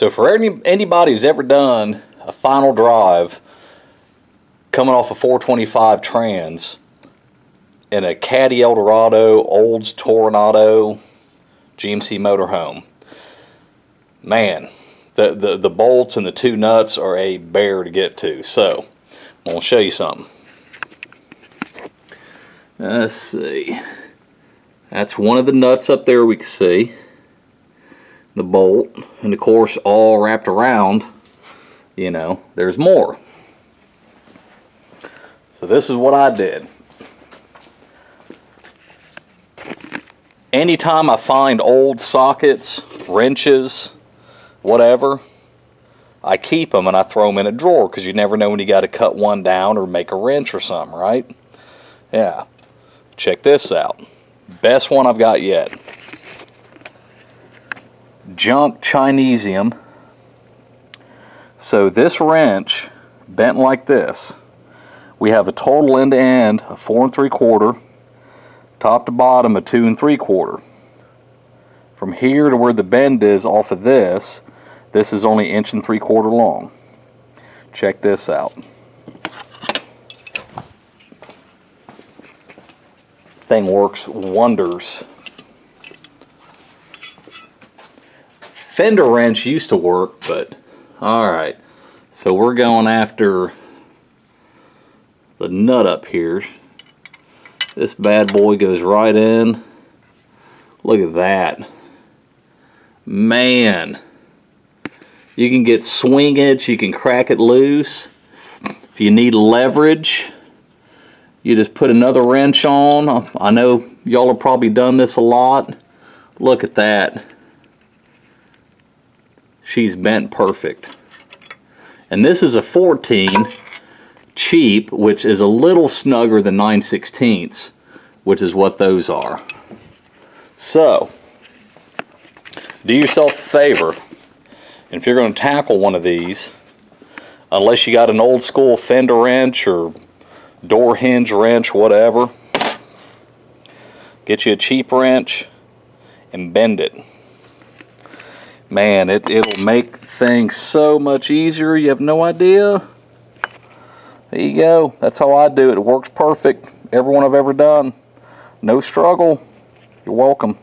So for anybody who's ever done a final drive coming off a 425 trans in a Caddy Eldorado, Olds Toronado, GMC Motorhome, man, the bolts and the two nuts are a bear to get to. So I'm going to show you something. Let's see. That's one of the nuts up there, we can see the bolt, and of course all wrapped around, you know, there's more. So this is what I did. Anytime I find old sockets, wrenches, whatever, I keep them and I throw them in a drawer, because you never know when you got to cut one down or make a wrench or something, right? Yeah. Check this out. Best one I've got yet. Junk Chinesium. So this wrench bent like this. We have a total end to end of 4 3/4, top to bottom of 2 3/4. From here to where the bend is off of this, this is only 1 3/4 long. Check this out. Thing works wonders. Fender wrench used to work, but alright. So we're going after the nut up here. This bad boy goes right in. Look at that. Man. You can get swingage, you can crack it loose. If you need leverage, you just put another wrench on. I know y'all have probably done this a lot. Look at that. She's bent perfect. And this is a 14 cheap, which is a little snugger than 9/16, which is what those are. So do yourself a favor, and if you're going to tackle one of these, unless you got an old school fender wrench or door hinge wrench, whatever, get you a cheap wrench and bend it. Man, it'll make things so much easier. You have no idea. There you go. That's how I do it. It works perfect. Every one I've ever done. No struggle. You're welcome.